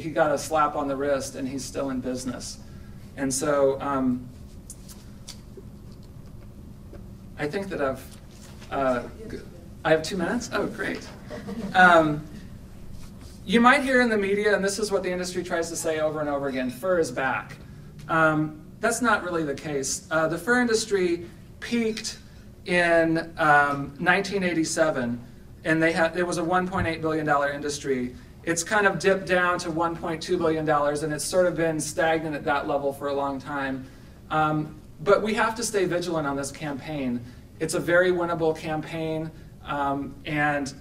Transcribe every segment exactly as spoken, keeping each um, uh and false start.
He got a slap on the wrist and he's still in business. And so um, I think that I've, uh, I have two minutes? Oh, great. Um, you might hear in the media, and this is what the industry tries to say over and over again, fur is back. Um, that's not really the case. Uh, the fur industry peaked in um, nineteen eighty-seven, and they had, it was a one point eight billion dollar industry. It's kind of dipped down to one point two billion dollars, and it's sort of been stagnant at that level for a long time. Um, but we have to stay vigilant on this campaign. It's a very winnable campaign, um, and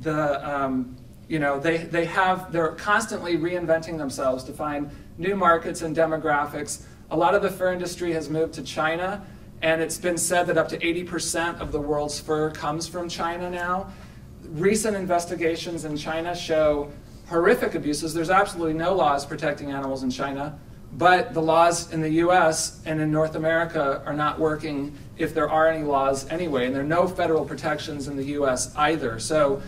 the, um, you know, they, they have, they're constantly reinventing themselves to find new markets and demographics. A lot of the fur industry has moved to China, and it's been said that up to eighty percent of the world's fur comes from China now. Recent investigations in China show horrific abuses. There's absolutely no laws protecting animals in China, but the laws in the U S and in North America are not working, if there are any laws anyway, and there are no federal protections in the U S either. So,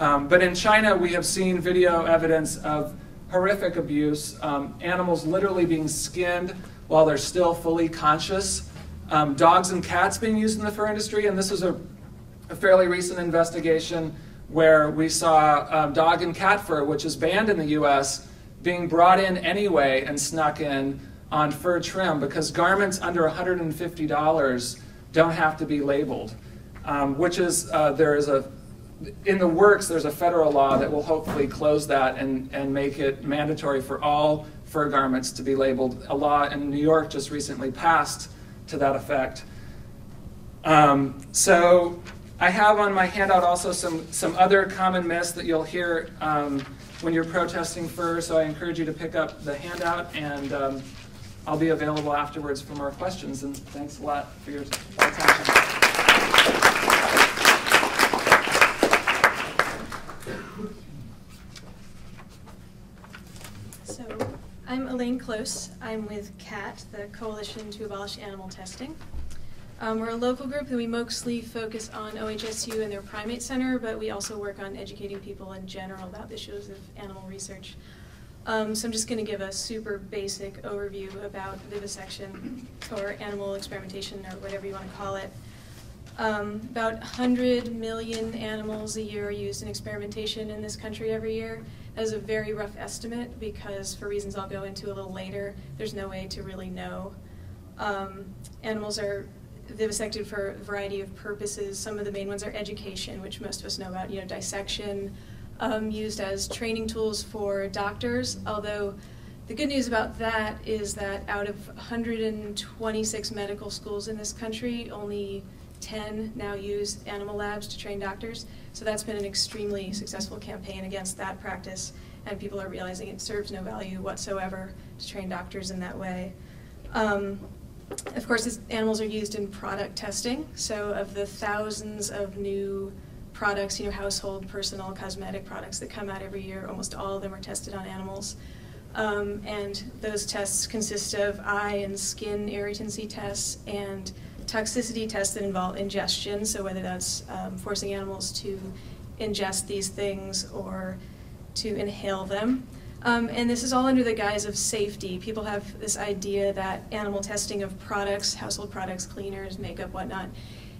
um, but in China, we have seen video evidence of horrific abuse, um, animals literally being skinned while they're still fully conscious, um, dogs and cats being used in the fur industry, and this is a A fairly recent investigation where we saw um, dog and cat fur, which is banned in the U S, being brought in anyway and snuck in on fur trim because garments under one hundred fifty dollars don't have to be labeled, um, which is, uh, there is a, in the works, there's a federal law that will hopefully close that and, and make it mandatory for all fur garments to be labeled. A law in New York just recently passed to that effect. Um, so, I have on my handout also some, some other common myths that you'll hear um, when you're protesting fur, so I encourage you to pick up the handout, and um, I'll be available afterwards for more questions, and thanks a lot for your attention. So, I'm Elaine Close. I'm with C A T, the Coalition to Abolish Animal Testing. Um, we're a local group that we mostly focus on O H S U and their primate center, but we also work on educating people in general about issues of animal research. Um, so I'm just going to give a super basic overview about vivisection or animal experimentation or whatever you want to call it. Um, about one hundred million animals a year are used in experimentation in this country every year. That is a very rough estimate because, for reasons I'll go into a little later, there's no way to really know. Um, animals are vivisected for a variety of purposes. Some of the main ones are education, which most of us know about, you know, dissection, um, used as training tools for doctors, although the good news about that is that out of one hundred twenty-six medical schools in this country, only ten now use animal labs to train doctors. So that's been an extremely successful campaign against that practice, and people are realizing it serves no value whatsoever to train doctors in that way. Um, Of course, animals are used in product testing, so of the thousands of new products, you know, household, personal, cosmetic products that come out every year, almost all of them are tested on animals. Um, and those tests consist of eye and skin irritancy tests and toxicity tests that involve ingestion, so whether that's um, forcing animals to ingest these things or to inhale them. Um, and this is all under the guise of safety. People have this idea that animal testing of products, household products, cleaners, makeup, whatnot,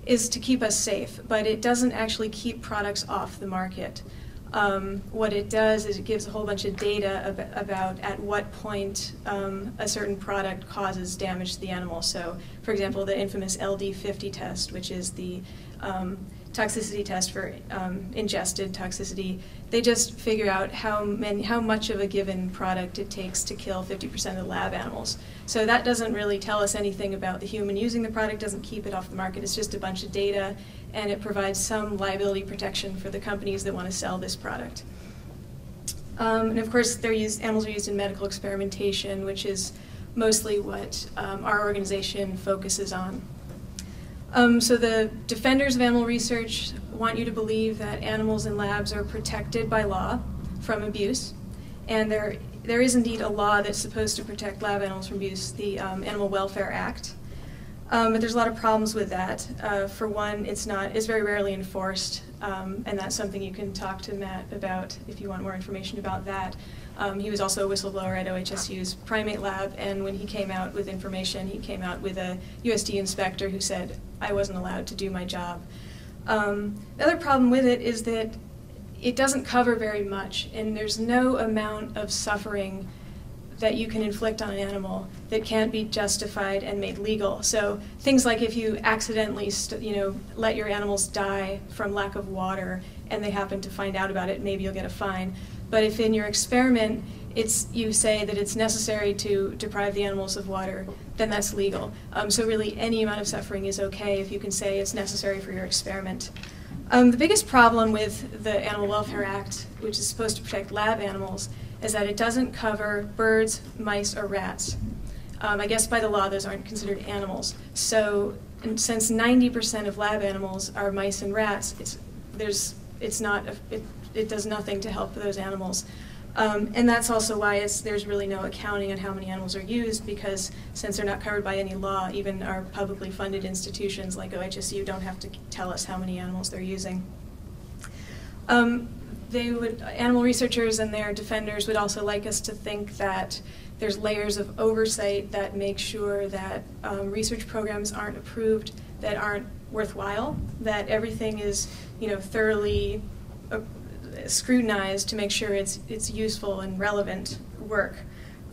is to keep us safe, but it doesn't actually keep products off the market. Um, what it does is it gives a whole bunch of data ab about at what point um, a certain product causes damage to the animal. So, for example, the infamous L D fifty test, which is the um, toxicity test for um, ingested toxicity. They just figure out how many, how much of a given product it takes to kill fifty percent of the lab animals. So that doesn't really tell us anything about the human using the product, doesn't keep it off the market. It's just a bunch of data, and it provides some liability protection for the companies that want to sell this product. Um, and of course, they're used, animals are used in medical experimentation, which is mostly what um, our organization focuses on. Um, so the defenders of animal research want you to believe that animals in labs are protected by law from abuse, and there, there is indeed a law that's supposed to protect lab animals from abuse, the um, Animal Welfare Act, um, but there's a lot of problems with that. Uh, for one, it's, not, it's very rarely enforced, um, and that's something you can talk to Matt about if you want more information about that. Um, he was also a whistleblower at O H S U's primate lab, and when he came out with information, he came out with a U S D inspector who said, I wasn't allowed to do my job. Um, the other problem with it is that it doesn't cover very much, and there's no amount of suffering that you can inflict on an animal that can't be justified and made legal. So things like if you accidentally, st you know, let your animals die from lack of water, and they happen to find out about it, maybe you'll get a fine. But if in your experiment, it's you say that it's necessary to deprive the animals of water, then that's legal. Um, so really, any amount of suffering is okay if you can say it's necessary for your experiment. Um, the biggest problem with the Animal Welfare Act, which is supposed to protect lab animals, is that it doesn't cover birds, mice, or rats. Um, I guess by the law, those aren't considered animals. So and since ninety percent of lab animals are mice and rats, it's, there's, it's not a, it, it does nothing to help those animals. Um, and that's also why it's, there's really no accounting on how many animals are used, because since they're not covered by any law, even our publicly funded institutions like O H S U don't have to tell us how many animals they're using. Um, they would, animal researchers and their defenders would also like us to think that there's layers of oversight that make sure that um, research programs aren't approved that aren't worthwhile, that everything is, you know, thoroughly uh, scrutinized to make sure it's, it's useful and relevant work.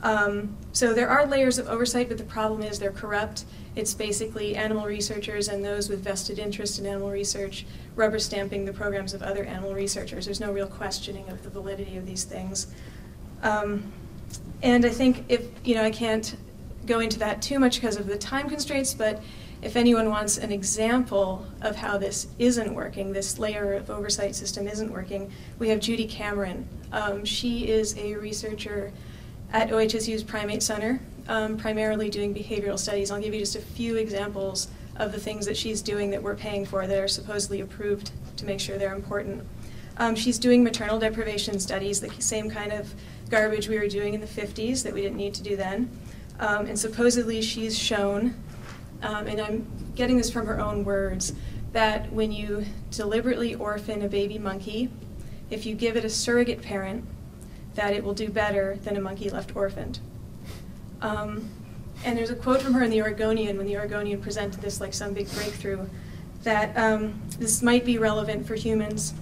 Um, so there are layers of oversight, but the problem is they're corrupt. It's basically animal researchers and those with vested interest in animal research rubber stamping the programs of other animal researchers. There's no real questioning of the validity of these things. Um, and I think if, you know, I can't go into that too much because of the time constraints, but if anyone wants an example of how this isn't working, this layer of oversight system isn't working, we have Judy Cameron. Um, she is a researcher at O H S U's Primate Center, um, primarily doing behavioral studies. I'll give you just a few examples of the things that she's doing that we're paying for that are supposedly approved to make sure they're important. Um, she's doing maternal deprivation studies, the same kind of garbage we were doing in the fifties that we didn't need to do then. Um, and supposedly she's shown, Um, and I'm getting this from her own words, that when you deliberately orphan a baby monkey, if you give it a surrogate parent, that it will do better than a monkey left orphaned. Um, and there's a quote from her in the Oregonian, when the Oregonian presented this like some big breakthrough, that um, this might be relevant for humans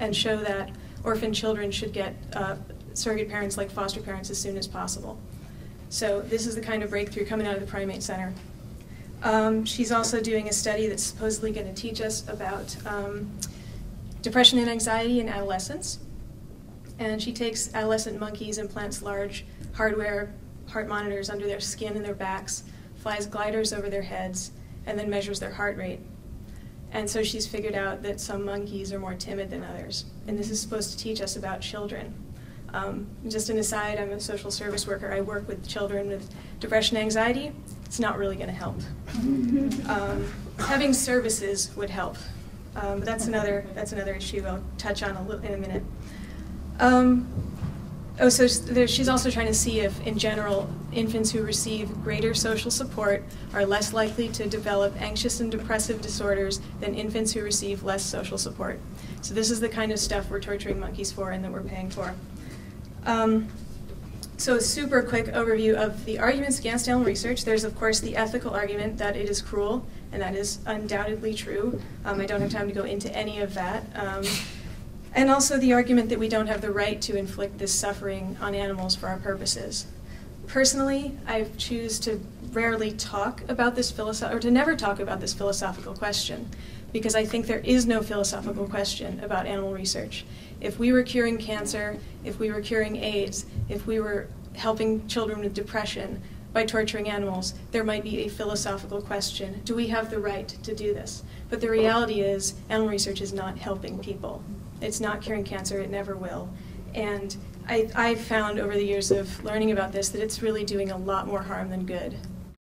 and show that orphan children should get uh, surrogate parents like foster parents as soon as possible. So this is the kind of breakthrough coming out of the Primate Center. Um, she's also doing a study that's supposedly going to teach us about um, depression and anxiety in adolescents. And she takes adolescent monkeys and plants large hardware heart monitors under their skin and their backs, flies gliders over their heads, and then measures their heart rate. And so she's figured out that some monkeys are more timid than others. And this is supposed to teach us about children. Um, just an aside, I'm a social service worker. I work with children with depression and anxiety. It's not really going to help. Um, having services would help. Um, but that's another, that's another issue I'll touch on a little, in a minute. Um, oh, so there, she's also trying to see if, in general, infants who receive greater social support are less likely to develop anxious and depressive disorders than infants who receive less social support. So this is the kind of stuff we're torturing monkeys for and that we're paying for. Um, so a super quick overview of the arguments against animal research. There's, of course, the ethical argument that it is cruel, and that is undoubtedly true. Um, I don't have time to go into any of that. Um, and also the argument that we don't have the right to inflict this suffering on animals for our purposes. Personally, I choose to rarely talk about this philosoph- or to never talk about this philosophical question, because I think there is no philosophical question about animal research. If we were curing cancer, if we were curing AIDS, if we were helping children with depression by torturing animals, there might be a philosophical question. Do we have the right to do this? But the reality is animal research is not helping people. It's not curing cancer. It never will. And I, I've found over the years of learning about this that it's really doing a lot more harm than good.